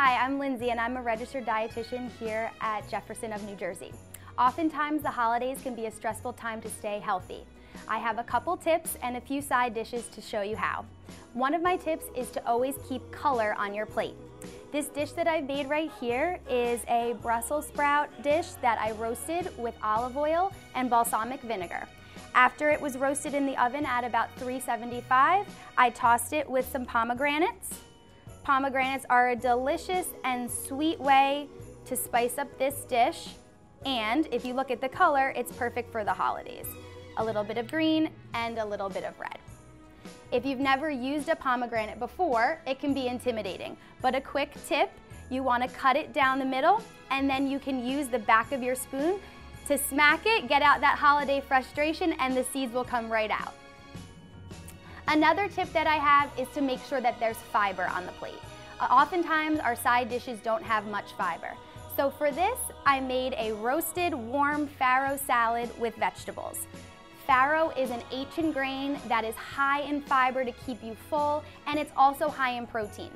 Hi, I'm Lindsay and I'm a registered dietitian here at Jefferson of New Jersey. Oftentimes the holidays can be a stressful time to stay healthy. I have a couple tips and a few side dishes to show you how. One of my tips is to always keep color on your plate. This dish that I've made right here is a Brussels sprout dish that I roasted with olive oil and balsamic vinegar. After it was roasted in the oven at about 375, I tossed it with some pomegranates. Pomegranates are a delicious and sweet way to spice up this dish. And if you look at the color, it's perfect for the holidays. A little bit of green and a little bit of red. If you've never used a pomegranate before, it can be intimidating, but a quick tip, you want to cut it down the middle and then you can use the back of your spoon to smack it, get out that holiday frustration, and the seeds will come right out. Another tip that I have is to make sure that there's fiber on the plate. Oftentimes our side dishes don't have much fiber. So for this, I made a roasted warm farro salad with vegetables. Farro is an ancient grain that is high in fiber to keep you full, and it's also high in protein.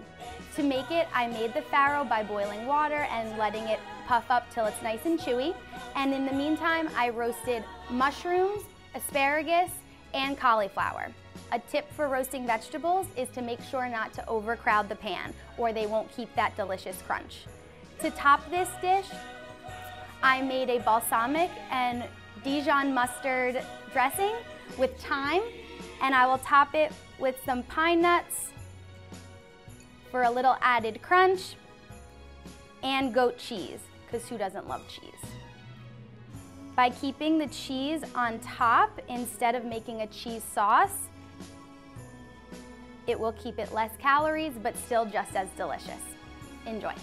To make it, I made the farro by boiling water and letting it puff up till it's nice and chewy. And in the meantime, I roasted mushrooms, asparagus, and cauliflower. A tip for roasting vegetables is to make sure not to overcrowd the pan, or they won't keep that delicious crunch. To top this dish, I made a balsamic and Dijon mustard dressing with thyme, and I will top it with some pine nuts for a little added crunch and goat cheese, because who doesn't love cheese? By keeping the cheese on top instead of making a cheese sauce, it will keep it less calories but still just as delicious. Enjoy.